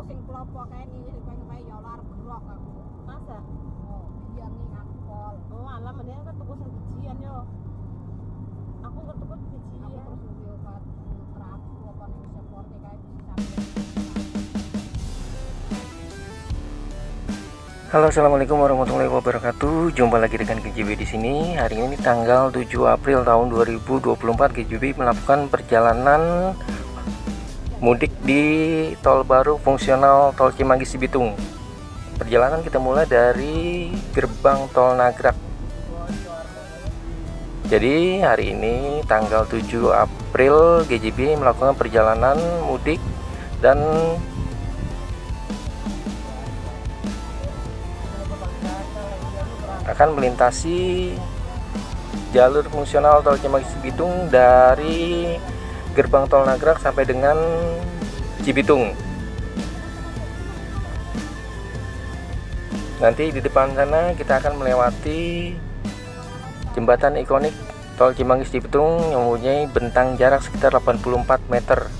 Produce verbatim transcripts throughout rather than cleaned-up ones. aku sing klopo kae iki pengen ya ora arep grok aku. Masa? Oh, iya ning angkol. Oh, alam meneh kan tuku sing bijian yo. Aku ngetuku bijian. Aku terus ngombe obat terapi apa ning seporte kae bisa. Halo, assalamualaikum warahmatullahi wabarakatuh. Jumpa lagi dengan G J B di sini. Hari ini tanggal tujuh April tahun dua ribu dua puluh empat, G J B melakukan perjalanan mudik di tol baru fungsional Tol Cimanggis Cibitung. Perjalanan kita mulai dari Gerbang Tol Nagrak. Jadi hari ini tanggal tujuh April, G J B melakukan perjalanan mudik dan akan melintasi jalur fungsional Tol Cimanggis Cibitung dari Gerbang Tol Nagrak sampai dengan Cibitung. Nanti di depan sana kita akan melewati jembatan ikonik Tol Cimanggis Cibitung yang mempunyai bentang jarak sekitar delapan puluh empat meter.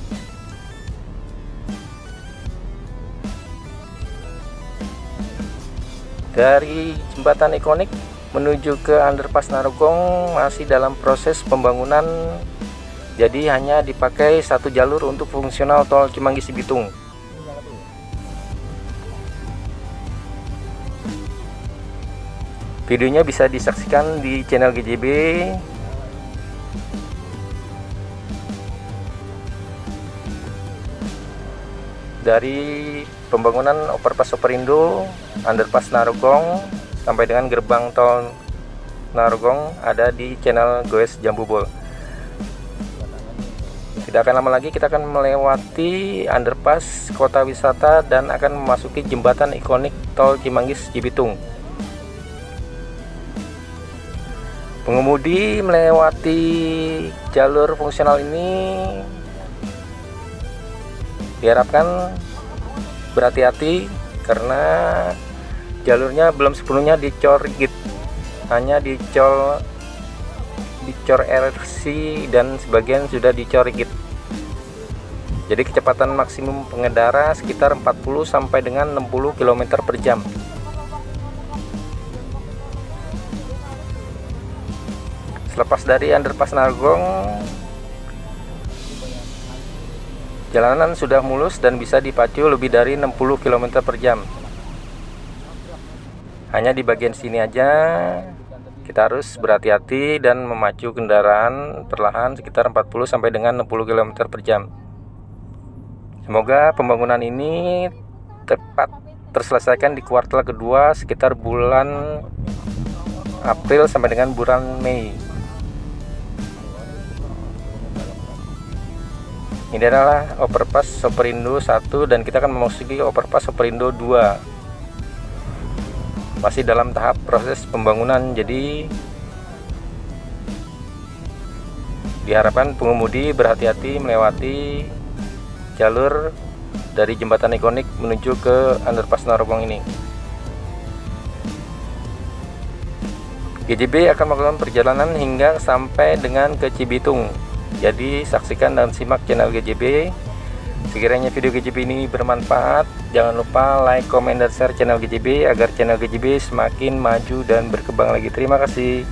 Dari jembatan ikonik menuju ke Underpass Narogong masih dalam proses pembangunan, jadi hanya dipakai satu jalur untuk fungsional Tol Cimanggis Cibitung. Videonya bisa disaksikan di channel G J B. Dari pembangunan Overpass Hoperindo, Underpass Narogong sampai dengan Gerbang Tol Narogong ada di channel Goes Jambubol. Tidak akan lama lagi kita akan melewati Underpass Kota Wisata dan akan memasuki jembatan ikonik Tol Cimanggis Cibitung. Pengemudi melewati jalur fungsional ini diharapkan berhati-hati karena jalurnya belum sepenuhnya dicor rigid, hanya dicor dicor R C dan sebagian sudah dicor rigid. Jadi kecepatan maksimum pengendara sekitar empat puluh sampai dengan enam puluh kilometer per jam. Selepas dari Underpass Narogong, jalanan sudah mulus dan bisa dipacu lebih dari enam puluh kilometer per jam. Hanya di bagian sini aja kita harus berhati-hati dan memacu kendaraan perlahan sekitar empat puluh sampai dengan enam puluh kilometer per jam. Semoga pembangunan ini tepat terselesaikan di kuartal kedua sekitar bulan April sampai dengan bulan Mei. Ini adalah Overpass Hoperindo satu dan kita akan memasuki Overpass Hoperindo dua. Masih dalam tahap proses pembangunan, jadi diharapkan pengemudi berhati-hati melewati jalur dari jembatan ikonik menuju ke Underpass Narogong ini. G J B akan melakukan perjalanan hingga sampai dengan ke Cibitung. Jadi saksikan dan simak channel G J B. Sekiranya video G J B ini bermanfaat, jangan lupa like, komen, dan share channel G J B agar channel G J B semakin maju dan berkembang lagi. Terima kasih.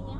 Terima kasih.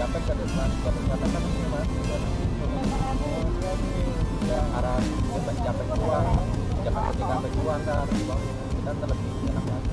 Jakarta ke depan, Jakarta ke depan ini mas, arah Jakarta Jakarta keluar, Jakarta Jakarta keluar, arah di bawah kita terlebih enak lagi.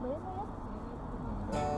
Boleh saya?